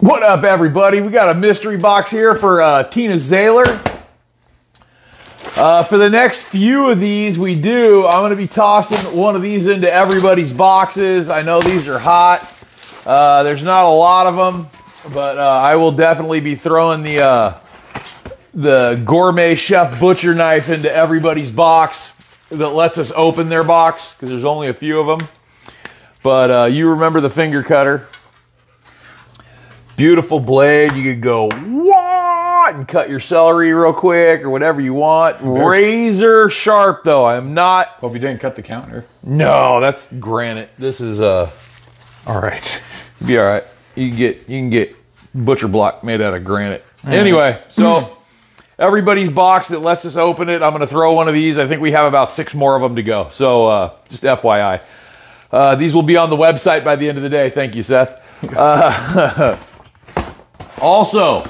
What up, everybody? We got a mystery box here for Tina Zayler. For the next few of these we do, I'm going to be tossing one of these into everybody's boxes. I know these are hot. There's not a lot of them, but I will definitely be throwing the gourmet chef butcher knife into everybody's box that lets us open their box, because there's only a few of them. But you remember the finger cutter. Beautiful blade. You could go, what, and cut your celery real quick or whatever you want. Razor sharp, though. I am not... Hope you didn't cut the counter. No, that's granite. This is... all right. Be all right. You can get butcher block made out of granite. All anyway, right. So... Everybody's box that lets us open it. I'm going to throw one of these. I think we have about 6 more of them to go. So just FYI. These will be on the website by the end of the day. Thank you, Seth. Also,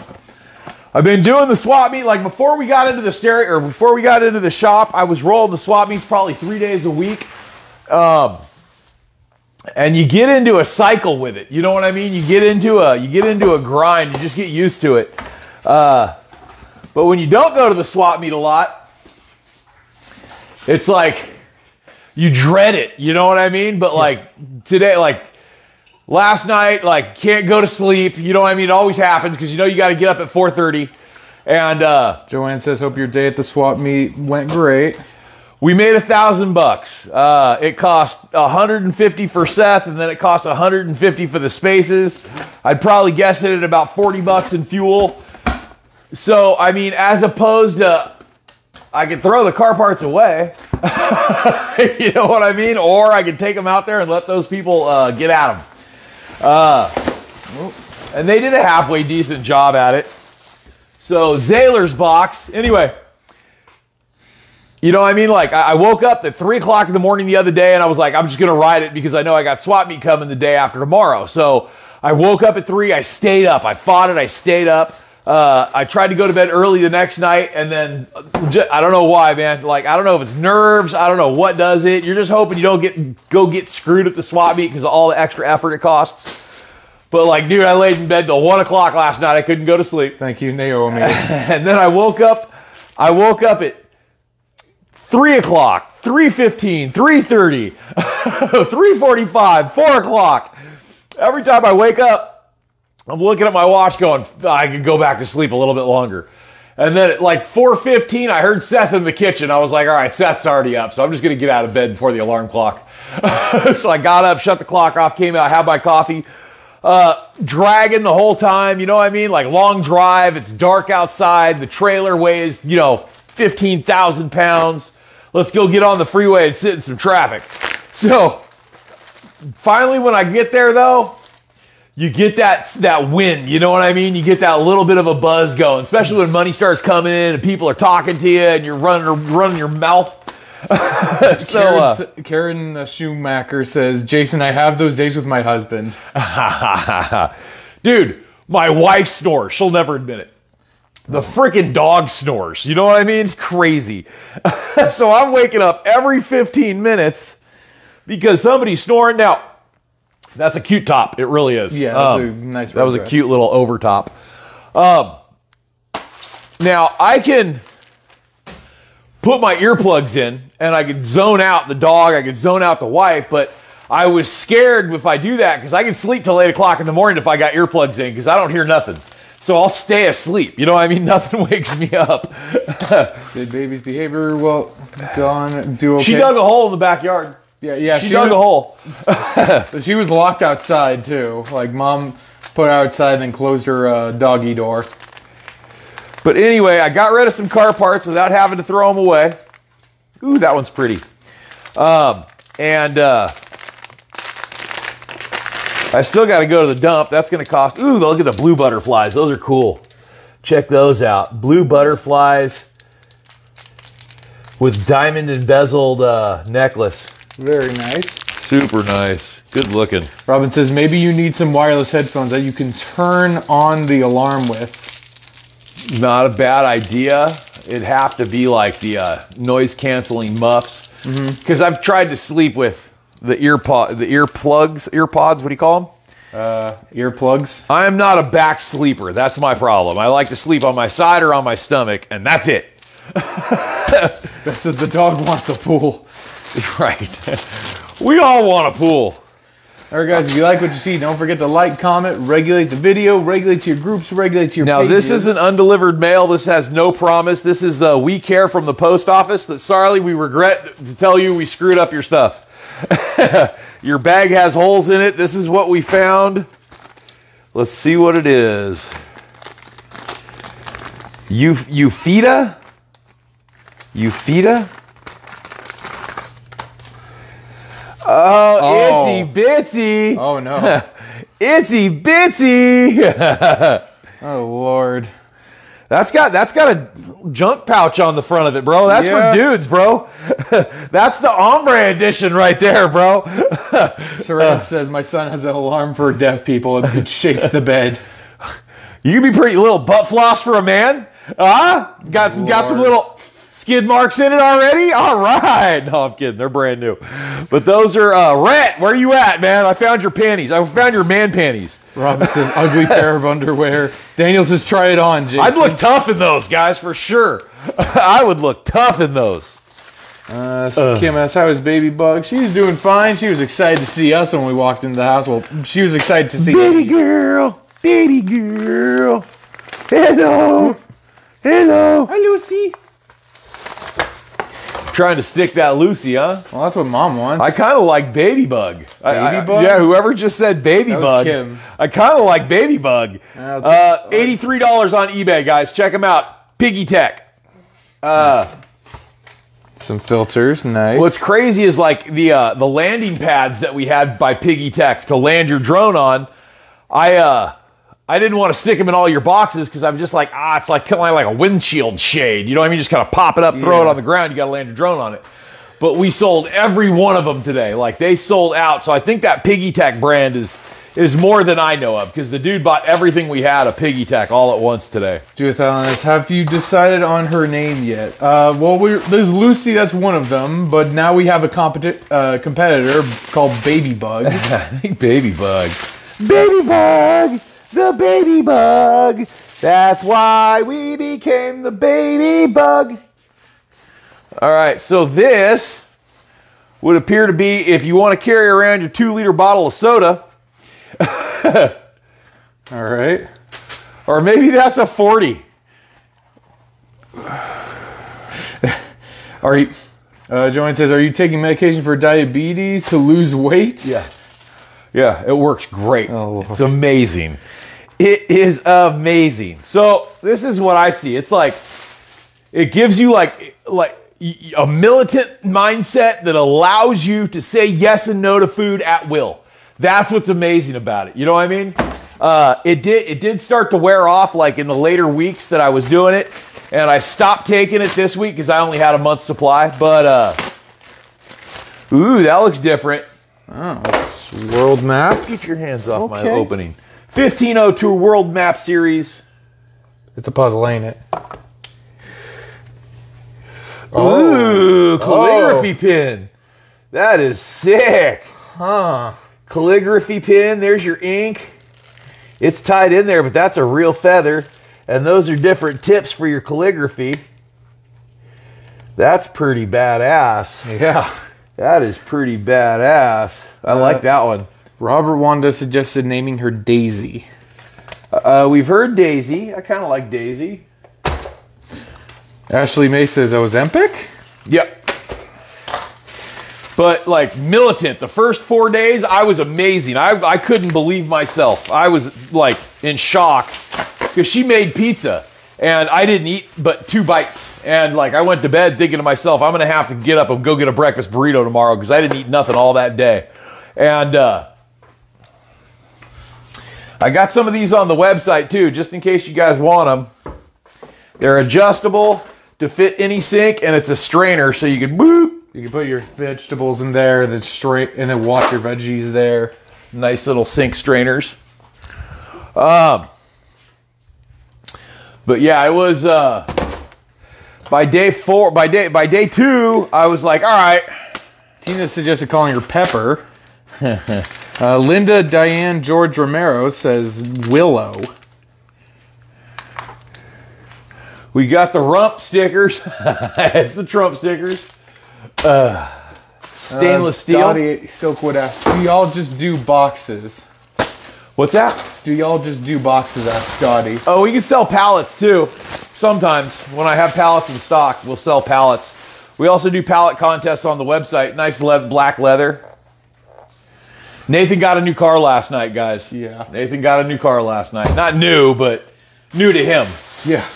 I've been doing the swap meet. Like before we got into the shop, I was rolling the swap meets probably 3 days a week. And you get into a cycle with it. You know what I mean? You get into a grind. You just get used to it. But when you don't go to the swap meet a lot, it's like you dread it. You know what I mean? But like today, like last night, like can't go to sleep. You know what I mean? It always happens because you know you got to get up at 4:30. And Joanne says, "Hope your day at the swap meet went great." We made $1,000. It cost $150 for Seth, and then it cost $150 for the spaces. I'd probably guess it at about $40 in fuel. So, I mean, as opposed to, I could throw the car parts away, you know what I mean? Or I could take them out there and let those people get at them. And they did a halfway decent job at it. So, Zayler's box. Anyway, you know what I mean? Like, I woke up at 3 o'clock in the morning the other day, and I was like, I'm just going to ride it because I know I got swap meet coming the day after tomorrow. So, I woke up at 3, I stayed up. I fought it, I stayed up. I tried to go to bed early the next night, and then I don't know why, man. Like, I don't know if it's nerves. I don't know what does it. You're just hoping you don't get screwed at the swap meet because of all the extra effort it costs. But, like, dude, I laid in bed till 1 o'clock last night. I couldn't go to sleep. Thank you, Naomi. And then I woke up at 3 o'clock, 3:15, 3:30, 3:45, 4 o'clock. Every time I wake up, I'm looking at my watch going, I could go back to sleep a little bit longer. And then at like 4:15, I heard Seth in the kitchen. I was like, all right, Seth's already up, so I'm just going to get out of bed before the alarm clock. So I got up, shut the clock off, came out, had my coffee. Dragging the whole time, you know what I mean? Like long drive, it's dark outside, the trailer weighs, 15,000 pounds. Let's go get on the freeway and sit in some traffic. So finally when I get there though, you get that wind, you know what I mean? You get that little bit of a buzz going, especially when money starts coming in and people are talking to you and you're running your mouth. So Karen Schumacher says, "Jason, I have those days with my husband." Dude, my wife snores. She'll never admit it. The freaking dog snores. You know what I mean? It's crazy. So I'm waking up every 15 minutes because somebody's snoring. Now, that's a cute top. It really is. Yeah, that's a nice. That was a cute little overtop. Now, I can put my earplugs in, and I can zone out the dog. I can zone out the wife, but I was scared if I do that because I can sleep till 8 o'clock in the morning if I got earplugs in because I don't hear nothing. So I'll stay asleep. You know what I mean? Nothing wakes me up. Did baby's behavior well done? Do okay? She dug a hole in the backyard. Yeah, she dug a hole. But she was locked outside, too. Like, Mom put her outside and then closed her doggy door. But anyway, I got rid of some car parts without having to throw them away. Ooh, that one's pretty. I still got to go to the dump. That's going to cost... Ooh, look at the blue butterflies. Those are cool. Check those out. Blue butterflies with diamond embezzled necklace. Very nice. Super nice. Good looking. Robin says, maybe you need some wireless headphones that you can turn on the alarm with. Not a bad idea. It'd have to be like the noise-canceling muffs. Because I've tried to sleep with the earpods. What do you call them? Earplugs. I am not a back sleeper. That's my problem. I like to sleep on my side or on my stomach, and that's it. This is the dog wants a pool. Right. We all want a pool. All right, guys, if you like what you see, don't forget to like, comment, regulate the video, regulate your groups, regulate your pages. Now, this is an undelivered mail. This has no promise. This is the We Care from the post office. That sorry, we regret to tell you we screwed up your stuff. Your bag has holes in it. This is what we found. Let's see what it is. Eufita? Oh, itsy bitsy. Oh, no. Itsy bitsy. Oh, Lord. That's got a junk pouch on the front of it, bro. That's for dudes, bro. That's the ombre edition right there, bro. Saran says, my son has an alarm for deaf people. It shakes the bed. You can be pretty little butt floss for a man. Got some little... skid marks in it already? All right. No, I'm kidding. They're brand new. But those are, Rhett, where you at, man? I found your panties. I found your man panties. Robin says, ugly pair of underwear. Daniel says, try it on, Jason. I'd look tough in those, guys, for sure. I would look tough in those. Kim asks, how is Baby Bug? She's doing fine. She was excited to see us when we walked into the house. Well, she was excited to see Baby girl. Baby girl. Hello. Hello. Hi, Lucy. Trying to stick that Lucy, huh? Well, that's what Mom wants. I kind of like Baby Bug. Baby Bug? Yeah, whoever just said Baby Bug. Kim. I kind of like Baby Bug. $83 on eBay, guys. Check them out. Piggy Tech. Some filters, nice. What's crazy is like the landing pads that we had by Piggy Tech to land your drone on. I didn't want to stick them in all your boxes because I'm just like, it's like kind of like a windshield shade. You know what I mean? Just kind of pop it up, throw it on the ground. You got to land your drone on it. But we sold every one of them today. Like, they sold out. So I think that Piggy Tech brand is more than I know of because the dude bought everything we had of Piggy Tech all at once today. Judith Alanis, have you decided on her name yet? Well, there's Lucy. That's one of them. But now we have a competitor called Baby Bug. I think Baby Bug. Baby Bug! The Baby Bug. That's why we became the Baby Bug. All right, so this would appear to be if you want to carry around your 2-liter bottle of soda. All right. Or maybe that's a 40. All right. Joanne says, are you taking medication for diabetes to lose weight? Yeah. Yeah, it works great. Oh, it's amazing. It is amazing. So this is what I see. It's like it gives you like a militant mindset that allows you to say yes and no to food at will. That's what's amazing about it. You know what I mean? It did start to wear off like in the later weeks that I was doing it, and I stopped taking it this week because I only had a month's supply. But ooh, that looks different. Oh. World map. Get your hands off my opening. 1502 World Map Series. It's a puzzle, ain't it? Ooh, calligraphy pin. That is sick. Huh. Calligraphy pin. There's your ink. It's tied in there, but that's a real feather. And those are different tips for your calligraphy. That's pretty badass. Yeah. That is pretty badass. I like that one. Robert Wanda suggested naming her Daisy. We've heard Daisy. I kind of like Daisy. Ashley May says, Ozempic? Yep. But, like, militant. The first 4 days, I was amazing. I couldn't believe myself. I was, like, in shock. Because she made pizza. And I didn't eat but 2 bites. And like I went to bed thinking to myself, I'm going to have to get up and go get a breakfast burrito tomorrow because I didn't eat nothing all that day. And I got some of these on the website too, just in case you guys want them. They're adjustable to fit any sink, and it's a strainer, so you can boop. You can put your vegetables in there, and then wash your veggies there. Nice little sink strainers. But yeah, it was by day two, I was like, all right. Tina suggested calling her Pepper. Linda Diane George Romero says Willow. We got the rump stickers. That's the Trump stickers. Stainless steel. Dottie Silkwood asks, do y'all just do boxes? What's that? Do y'all just do boxes, asks Dottie. Oh, we can sell pallets too. Sometimes when I have pallets in stock, we'll sell pallets. We also do pallet contests on the website. Nice black leather. Nathan got a new car last night, guys. Yeah. Nathan got a new car last night. Not new, but new to him. Yeah.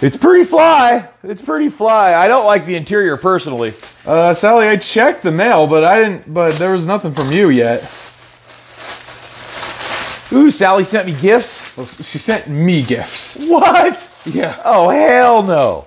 It's pretty fly. It's pretty fly. I don't like the interior personally. Sally, I checked the mail, but I didn't. But there was nothing from you yet. Ooh, Sally sent me gifts. Well, she sent me gifts. What? Yeah. Oh, hell no.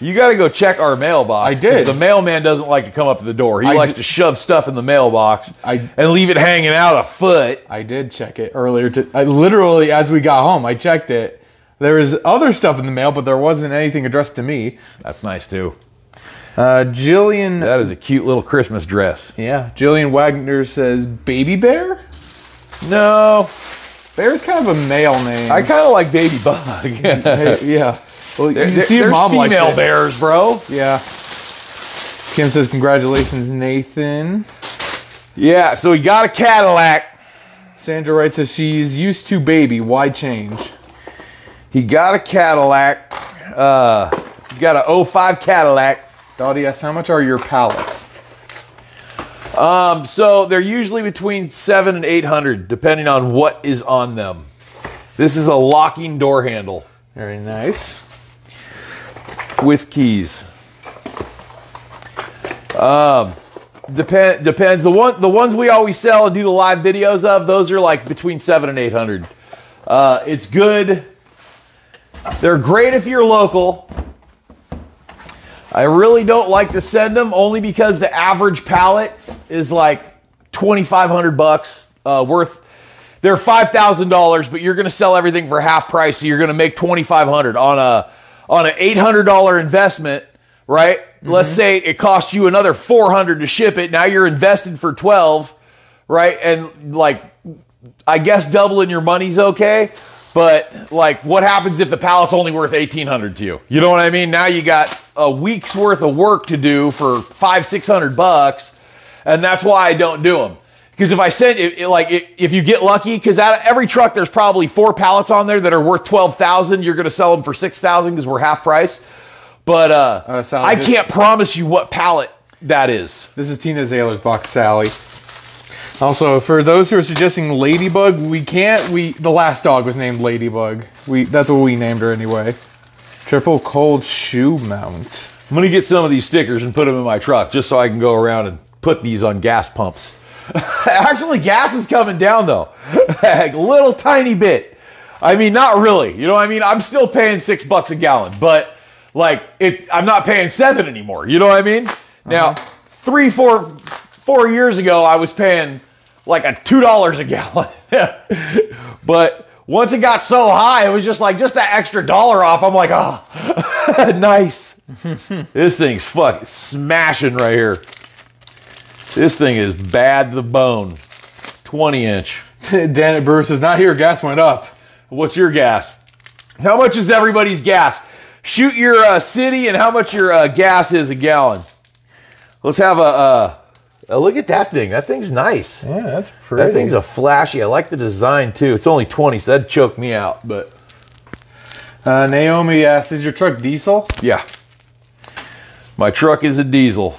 You got to go check our mailbox. I did. The mailman doesn't like to come up to the door. He likes to shove stuff in the mailbox and leave it hanging out a foot. I did check it earlier. I literally, as we got home, I checked it. There was other stuff in the mail, but there wasn't anything addressed to me. That's nice, too. Jillian. That is a cute little Christmas dress. Yeah. Jillian Wagner says, Baby Bear? No. Bear's kind of a male name. I kind of like Baby Bug. Yeah. Well, you can see your mom likes it. There's female bears, bro. Yeah. Kim says, congratulations, Nathan. Yeah, so he got a Cadillac. Sandra Wright says, she's used to baby. Why change? He got a Cadillac. He got a 05 Cadillac. Dottie asks, how much are your pallets? So they're usually between 700 and 800, depending on what is on them. This is a locking door handle. Very nice. With keys. Depends. The ones we always sell and do the live videos of, those are like between 700 and 800. It's good. They're great if you're local. I really don't like to send them only because the average pallet is like $2,500 worth. They're $5,000, but you're going to sell everything for half price, so you're going to make $2,500 on an $800 investment, right? Mm-hmm. Let's say it costs you another $400 to ship it. Now you're invested for $12, right? And like, I guess doubling your money's okay. But, like, what happens if the pallet's only worth $1,800 to you? You know what I mean? Now you got a week's worth of work to do for $500-$600, and that's why I don't do them. Because if I send it, like, if you get lucky, because out of every truck, there's probably 4 pallets on there that are worth $12,000. You're going to sell them for $6,000 because we're half price. But I can't promise you what pallet that is. This is Tina Zayler's box, Sally. Also, for those who are suggesting Ladybug, we can't. The last dog was named Ladybug. That's what we named her anyway. Triple cold shoe mount. I'm gonna get some of these stickers and put them in my truck just so I can go around and put these on gas pumps. Actually, gas is coming down though, a little tiny bit. I mean, not really. You know what I mean? I'm still paying $6 a gallon, but like I'm not paying $7 anymore. You know what I mean? Now, Four years ago, I was paying like a $2 a gallon. But once it got so high, it was just like, just that extra dollar off. I'm like, oh, nice. This thing's fucking smashing right here. This thing is bad to the bone. 20-inch. Danet Bruce is not here. Gas went up. What's your gas? How much is everybody's gas? Shoot your city and how much your gas is a gallon. Let's have a... Oh, look at that thing. That thing's nice. Yeah, that's pretty. That thing's a flashy. I like the design, too. It's only 20, so that'd choke me out. But Naomi asks, is your truck diesel? Yeah. My truck is a diesel.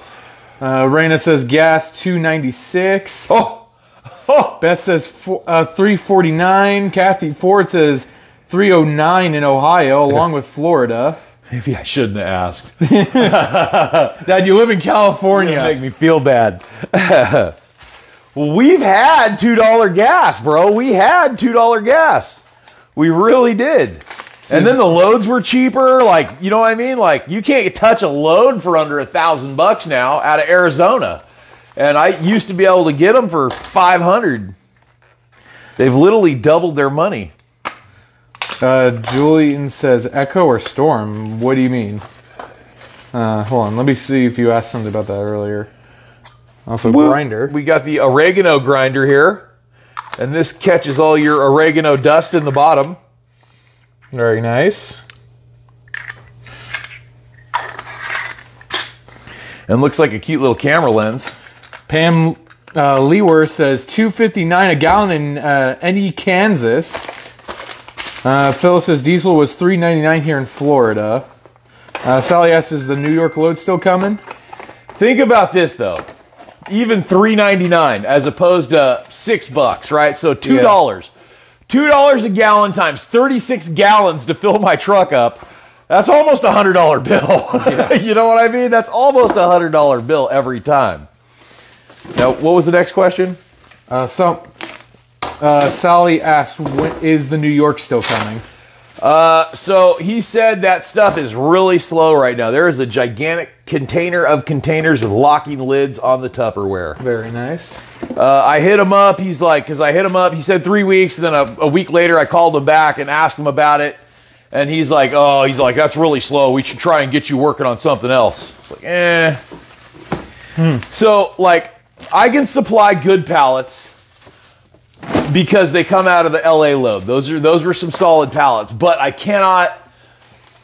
Raina says gas, $2.96. Oh! Beth says $3.49. Kathy Ford says $3.09 in Ohio, along with Florida. Maybe I shouldn't have asked. Dad, you live in California. You make me feel bad. Well, we've had $2 gas, bro. We had $2 gas. We really did. And then the loads were cheaper. Like, you know what I mean? Like, you can't touch a load for under $1,000 now out of Arizona. And I used to be able to get them for $500. They've literally doubled their money. Julian says, echo or storm? What do you mean? Hold on. Let me see if you asked something about that earlier. Also grinder. We got the oregano grinder here. And this catches all your oregano dust in the bottom. Very nice. And looks like a cute little camera lens. Pam Lewer says $2.59 a gallon in NE Kansas. Phyllis says diesel was $3.99 here in Florida. Sally asks, is the New York load still coming? Think about this though. Even $3.99 as opposed to $6, right? So $2. Yeah. $2 a gallon times 36 gallons to fill my truck up. That's almost a $100 bill. Yeah. You know what I mean? That's almost a $100 bill every time. Now, what was the next question? Sally asked, when is the New York still coming? So he said that stuff is really slow right now. There is a gigantic container of containers with locking lids on the Tupperware. Very nice. I hit him up. He's like, because I hit him up. He said 3 weeks. And then a week later, I called him back and asked him about it. And he's like, oh, that's really slow. We should try and get you working on something else. It's like, eh. So, like, I can supply good pallets because they come out of the LA load. Those were some solid pallets, but I cannot.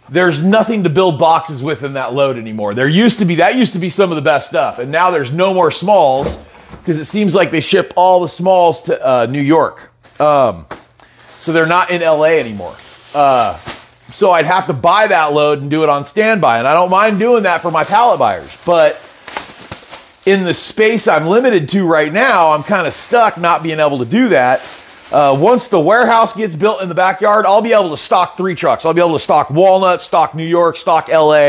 There's nothing to build boxes with in that load anymore. That used to be some of the best stuff, and now there's no more smalls because it seems like they ship all the smalls to New York, so they're not in LA anymore. So I'd have to buy that load and do it on standby, and I don't mind doing that for my pallet buyers, but in the space I'm limited to right now, I'm kind of stuck not being able to do that. Once the warehouse gets built in the backyard, I'll be able to stock 3 trucks. I'll be able to stock Walnut, stock New York, stock LA,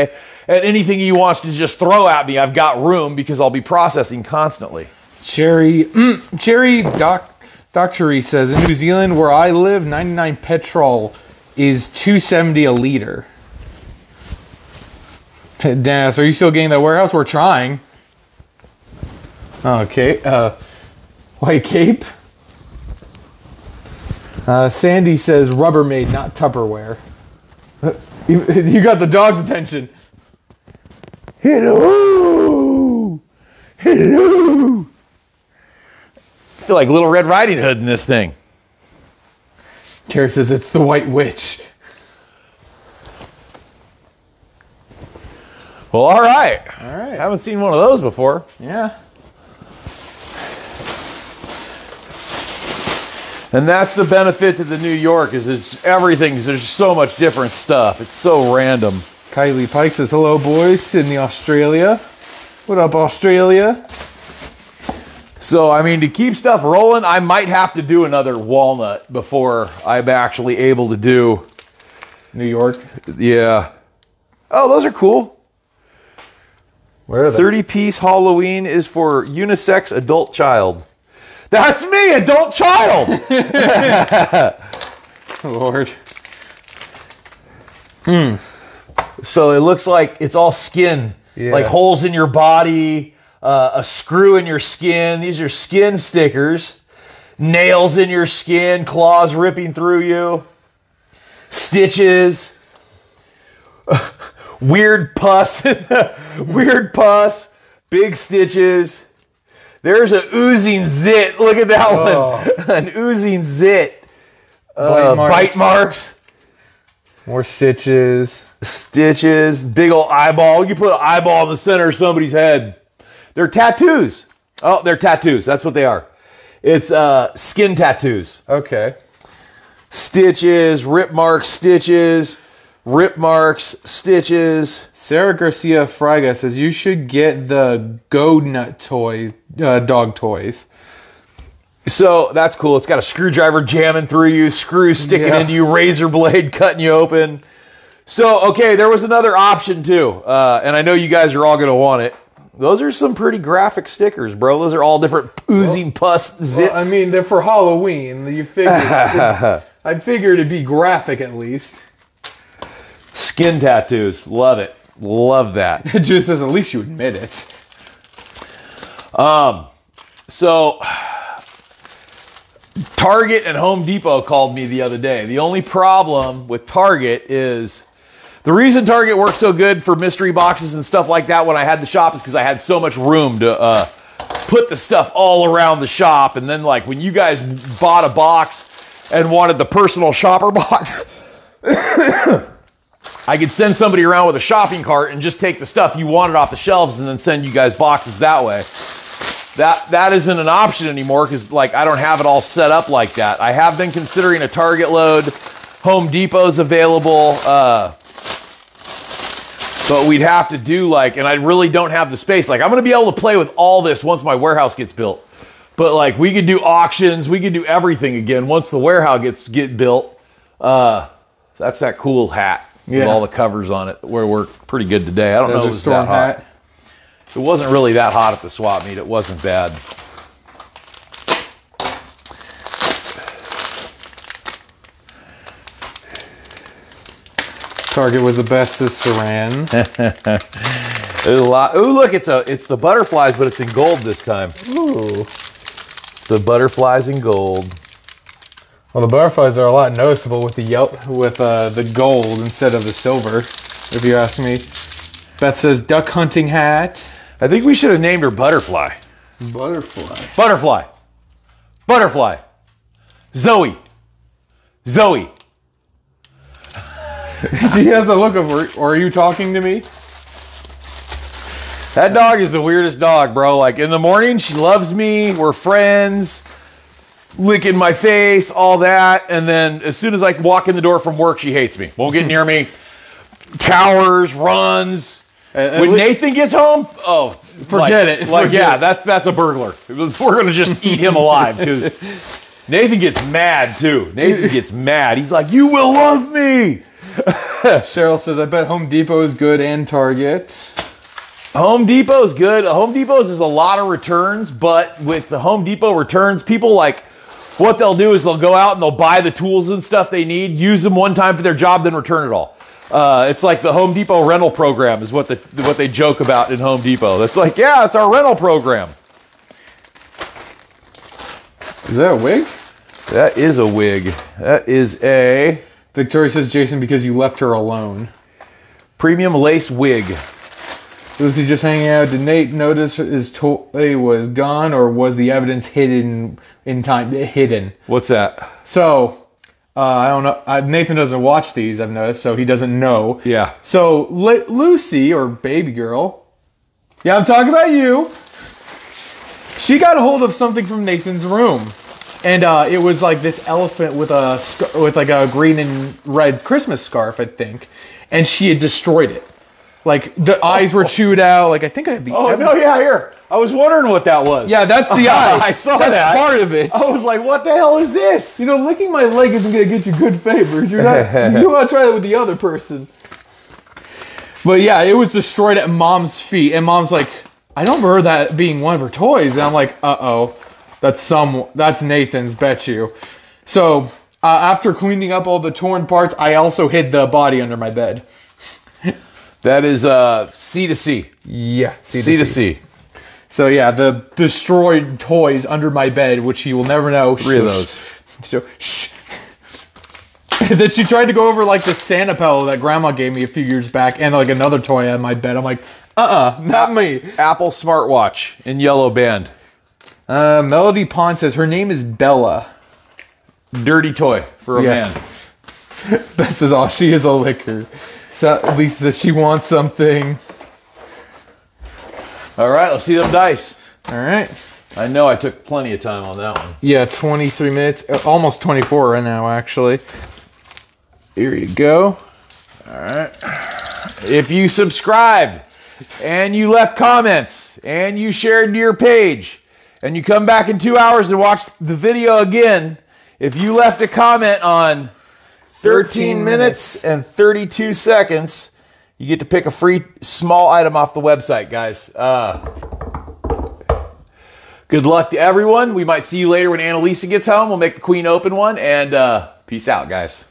and anything he wants to just throw at me, I've got room because I'll be processing constantly. Cherry Doctory says, in New Zealand where I live, 99 petrol is $2.70 a liter. Dennis, are you still getting that warehouse? We're trying. Okay. White Cape. Sandy says Rubbermaid, not Tupperware. You got the dog's attention. Hello. Hello. I feel like Little Red Riding Hood in this thing. Terry says it's the White Witch. Well, all right. All right. I haven't seen one of those before. Yeah. And that's the benefit to the New York is it's everything. There's so much different stuff. It's so random. Kylie Pike says, hello, boys. Sydney, Australia. What up, Australia? So, I mean, to keep stuff rolling, I might have to do another Walnut before I'm actually able to do New York. Yeah. Oh, those are cool. Where are they? 30-piece Halloween is for unisex adult child. That's me, adult child. Lord. So it looks like it's all skin, like holes in your body, a screw in your skin. These are skin stickers. Nails in your skin, claws ripping through you, stitches, weird pus, big stitches. There's an oozing zit. Look at that one. An oozing zit. Bite marks. More stitches. Big old eyeball. You put an eyeball in the center of somebody's head. They're tattoos. Oh, they're tattoos. That's what they are. It's skin tattoos. Okay. Stitches, rip marks, stitches. Sarah Garcia Fraga says you should get the Go Nut toys, dog toys. So that's cool. It's got a screwdriver jamming through you, screws sticking into you, razor blade cutting you open. So, okay, there was another option too, and I know you guys are all going to want it. Those are some pretty graphic stickers, bro. Those are all different oozing pus zits. Well, I mean, they're for Halloween. You figured, I figured it'd be graphic at least. Skin tattoos. Love it. Love that. Judith says, at least you admit it. So, Target and Home Depot called me the other day. The only problem with Target is, the reason Target worked so good for mystery boxes and stuff like that when I had the shop is because I had so much room put the stuff all around the shop. And then like when you guys bought a box and wanted the personal shopper box, I could send somebody around with a shopping cart and just take the stuff you wanted off the shelves and then send you guys boxes that way. That isn't an option anymore because like I don't have it all set up like that. I have been considering a Target load. Home Depot's available. But we'd have to do like, and I really don't have the space. Like I'm going to be able to play with all this once my warehouse gets built. But like we could do auctions. We could do everything again once the warehouse gets built. That's that cool hat with all the covers on it where we're pretty good today. I don't know if it's that hot. Hat. It wasn't really that hot at the swap meet. It wasn't bad. Target was the best at Saran. There's a lot. Ooh, look, it's the butterflies, but it's in gold this time. Ooh, the butterflies in gold. Well, the butterflies are a lot noticeable with the gold instead of the silver. If you ask me, Beth says duck hunting hat. I think we should have named her Butterfly. Butterfly. Zoe. She has a look of, are you talking to me? That dog is the weirdest dog, bro. Like, in the morning, she loves me. We're friends. Licking my face, all that. And then as soon as I walk in the door from work, she hates me. Won't get near me. Cowers, runs. When Nathan gets home, oh, forget it. Like, yeah, that's a burglar. We're going to just eat him alive. Because Nathan gets mad, too. He's like, you will love me. Cheryl says, I bet Home Depot is good and Target. Home Depot is good. Home Depot's is a lot of returns, but with the Home Depot returns, people like what they'll do is they'll go out and they'll buy the tools and stuff they need, use them one time for their job, then return it all. It's like the Home Depot rental program is what they joke about in Home Depot. That's like, yeah, it's our rental program. Is that a wig? That is a wig. That is a... Victoria says, Jason, because you left her alone. Premium lace wig. Lucy just hanging out. Did Nate notice his toy was gone, or was the evidence hidden in time? Hidden. What's that? So, I don't know. Nathan doesn't watch these, I've noticed, so he doesn't know. Yeah. So, Lucy, or baby girl, yeah, I'm talking about you. She got a hold of something from Nathan's room. And it was like this elephant with like a green and red Christmas scarf, I think. And she had destroyed it. Like the eyes were chewed out. Like I think I had the. Oh no! Yeah, here. I was wondering what that was. Yeah, that's the eye. I saw that. That's part of it. I was like, "What the hell is this?" You know, licking my leg isn't gonna get you good favors. You're not. You want to try it with the other person. But yeah, it was destroyed at Mom's feet, and Mom's like, "I don't remember that being one of her toys." And I'm like, "Uh oh." That's Nathan's, bet you. So, after cleaning up all the torn parts, I also hid the body under my bed. That is C2C. Yeah, C2C. So, yeah, the destroyed toys under my bed, which he will never know. Three of those. Then she tried to go over, like, the Santa pillow that Grandma gave me a few years back and, like, another toy on my bed. I'm like, not me. Apple smartwatch in yellow band. Melody Pons says her name is Bella. Dirty toy for a man. Beth says, oh, she is a licker. So at least that she wants something. All right, let's see them dice. All right. I know I took plenty of time on that one. Yeah, 23 minutes. Almost 24 right now, actually. Here you go. All right. If you subscribed and you left comments and you shared to your page, and you come back in 2 hours and watch the video again, if you left a comment on 13 minutes and 32 seconds, you get to pick a free small item off the website, guys. Good luck to everyone. We might see you later when Annalisa gets home. We'll make the queen open one. And peace out, guys.